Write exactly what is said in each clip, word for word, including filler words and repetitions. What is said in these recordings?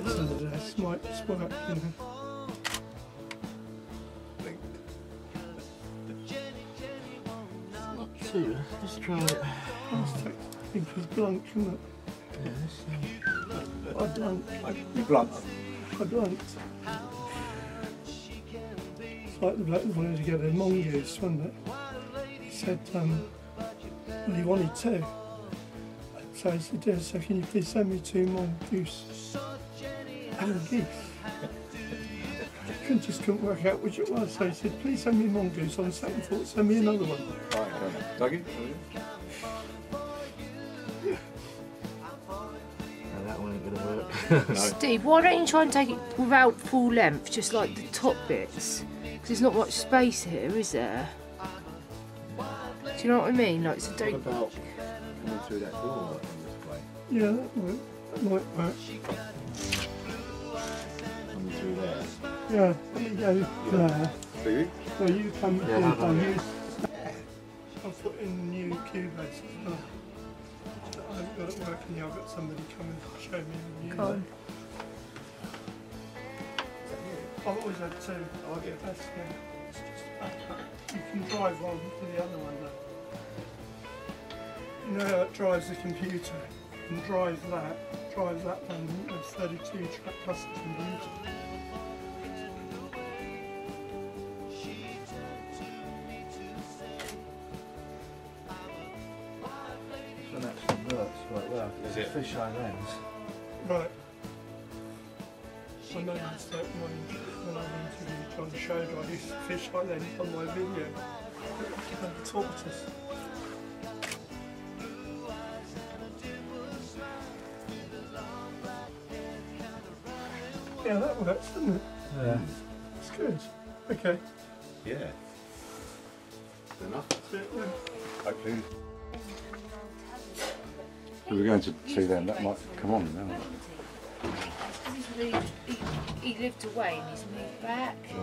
bits of this might work, you know. It's not too, let's try it. Let's take, I think it's blunt, isn't it? Yeah, let's see. I blunt. You blunt? I blunt. It's like the bloke wanted to get a mongoose, wasn't it? He said, um, well, he wanted two. So I said, yeah, so can you please send me two more goose and a geese? I just couldn't work out which it was, so he said, please send me mongoose. On second thought, send me another one. Right, dug it. No, that one ain't gonna work. No. Steve, why don't you try and take it without full length, just like the top bits? Because there's not much space here, is there? Do you know what I mean? Like, so don't. What about coming through that door? Yeah, that might, that might work. Coming through there? Yeah, there you go. Yeah. There. So you come yeah, in, I'll you. I'll put in new cubes as well. I've got it working now, I've got somebody coming to show me the new one. I've always had two. Oh, yeah. That's, yeah. It's just a backpack. You can drive on to the other one though. You know how it drives the computer? You can drive that, drive that one, there's thirty-two track plus the computer. Is it fisheye lens? Right. I noticed that when, when I interviewed John Schroeder, I used fisheye lens on my video. And the tortoise. Yeah, that works, doesn't it? Yeah. It's good. Okay. Yeah. Enough. That's it, yeah. Okay. We were going to see them, that might come on now. He, he, he lived away and he's moved back. Oh.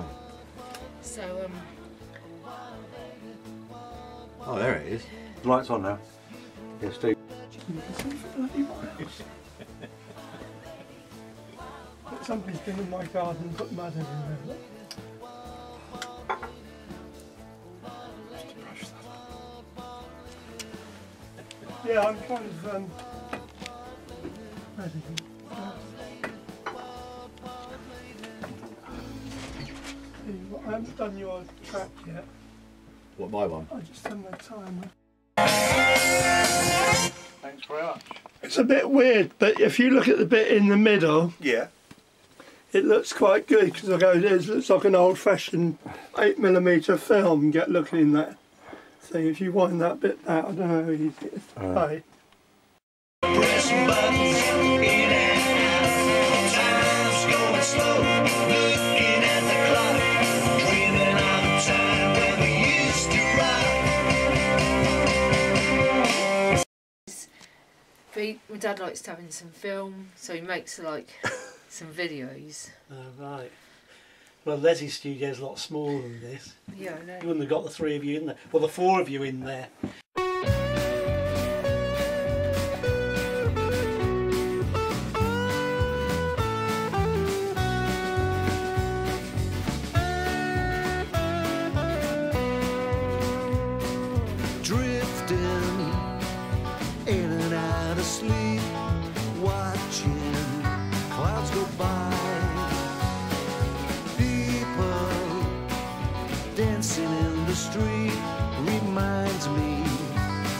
So, um. Oh, there it is. The light's on now. Yeah, Steve. Somebody's been in my garden and put mud everywhere. Yeah, I'm kind of um, ready. Yeah. I haven't done your track yet. What, my one? I just done my time. Thanks very much. It's a bit weird, but if you look at the bit in the middle, yeah, it looks quite good because I go, it looks like an old-fashioned eight millimeter film. Get looking in that. So if you wind that bit out, I don't know how easy it is to play. Press buttons in and out, time's going slow, looking at the clock, dreaming of the time when we used to rock. My dad likes to have in some film, so he makes like some videos. Oh, right. Well, Leslie's studio's a lot smaller than this. Yeah, I know. You wouldn't have got the three of you in there. Well, the four of you in there. Drifting in and out of sleep, watching clouds go by. Dancing in the street reminds me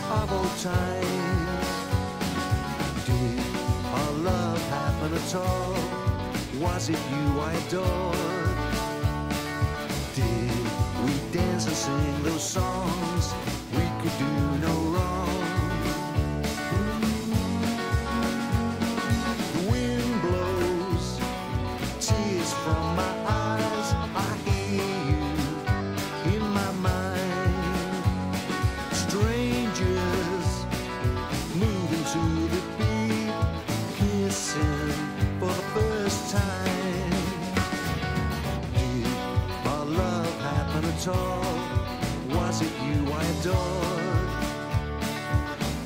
of old times. Did our love happen at all? Was it you I adored? Did we dance and sing those songs? We could do no wrong. The wind blows tears from my eyes. I hear you in my mind, strangers moving to the beat, kissing for the first time. Did our love happen at all? Was it you I adored?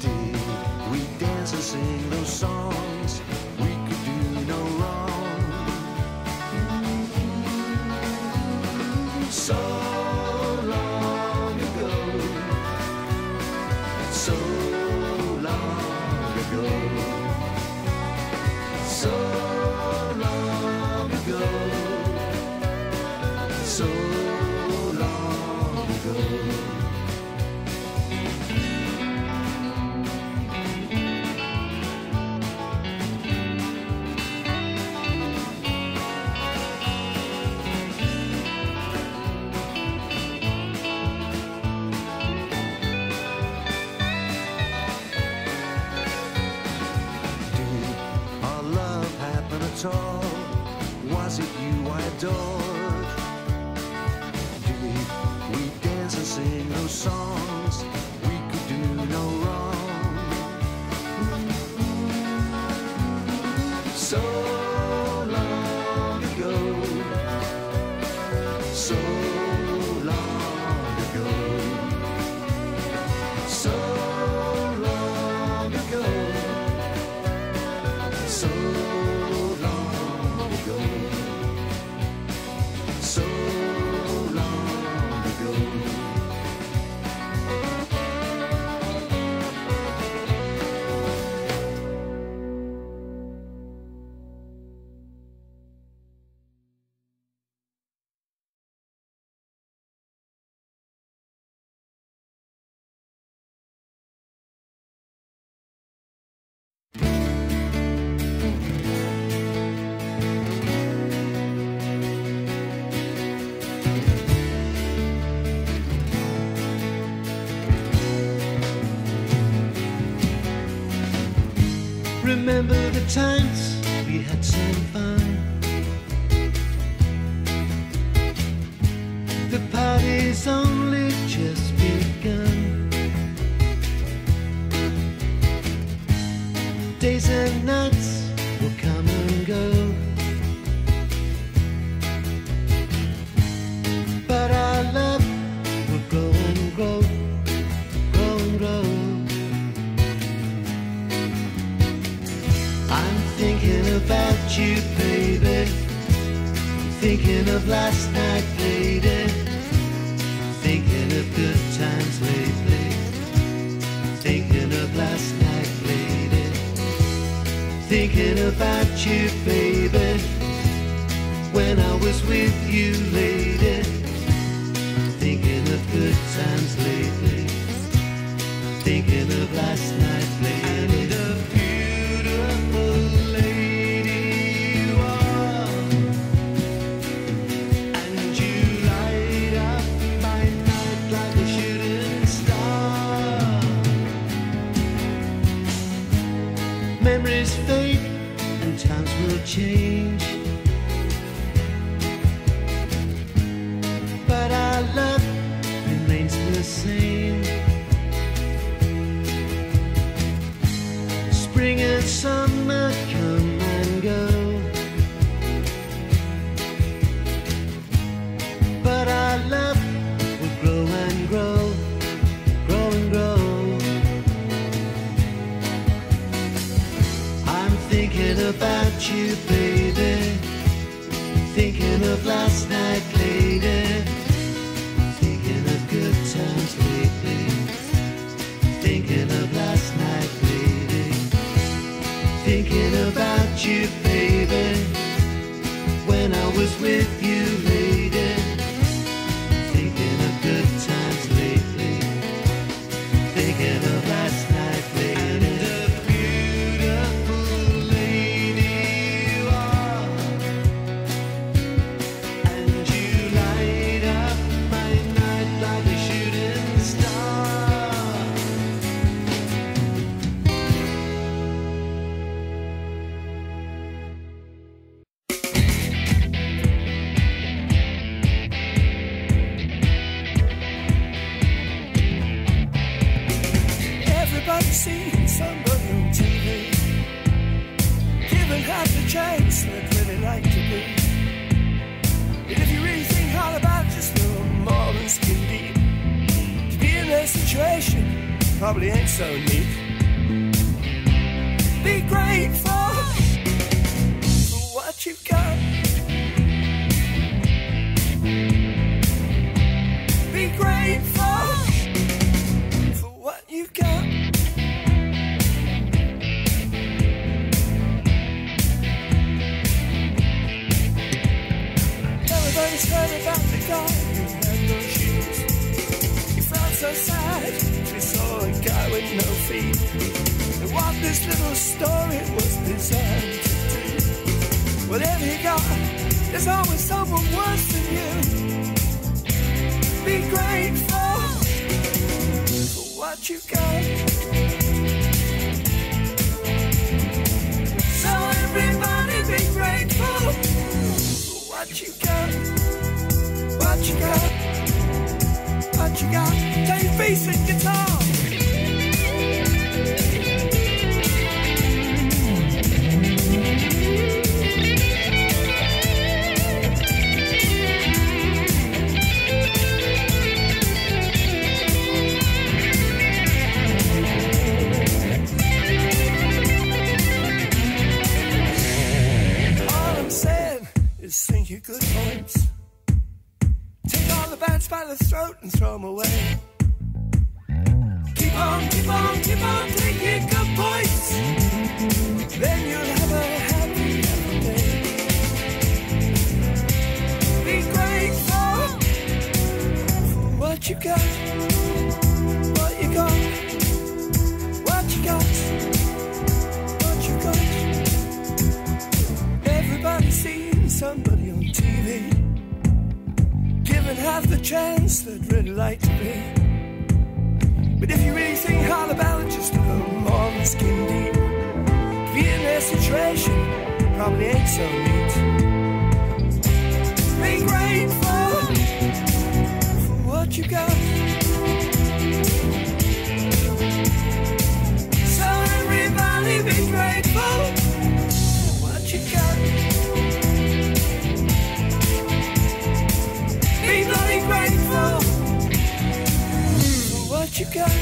Did we dance and sing those songs? We could do no wrong. so long ago, so long ago, so long ago, so long ago. Was it you I adored? Did we dance and sing those songs? We could do no wrong. So long ago, so long ago, so long ago, so remember the times we had some fun, the party's only just begun. Days and nights will come and go, but our love will grow and grow, grow and grow. Thinking about you, baby. Thinking of last night, lady. Thinking of good times lately. Thinking of last night, lady. Thinking about you, baby. When I was with you, lady. Thinking of good times lately. Thinking of last night, lady. And a beautiful memories fade and times will change, but our love remains the same. Spring and summer come and go, but our love will grow and grow, grow and grow. Thinking about you, baby. Thinking of last night, lady. Thinking of good times lately. Thinking of last night, lady. Thinking about you, baby. When I was with you, lady. Thinking of good times lately. Thinking of last night, lady. Seen somebody on T V, giving half the chance that really like to be. And if you really think hard about it, just a little more than skin deep. To be in their situation probably ain't so neat. Be grateful for what you've got. feet. And what this little story was designed to do. Whatever you got, there's always someone worse than you. Be grateful for what you got. So everybody be grateful for what you got. What you got. What you got. Take your bass and guitar. Think your good points. Take all the bats by the throat and throw them away. Keep on, keep on, keep on taking good points. Then you'll have a happy, happy day. Be grateful for what you got. What you got. What you got. What you got. Everybody see somebody on T V, given half the chance they'd really like to be. But if you really think hard about it, just a little more than skin deep. To be in their situation, it probably ain't so neat. Be grateful for what you got. So everybody be grateful. You got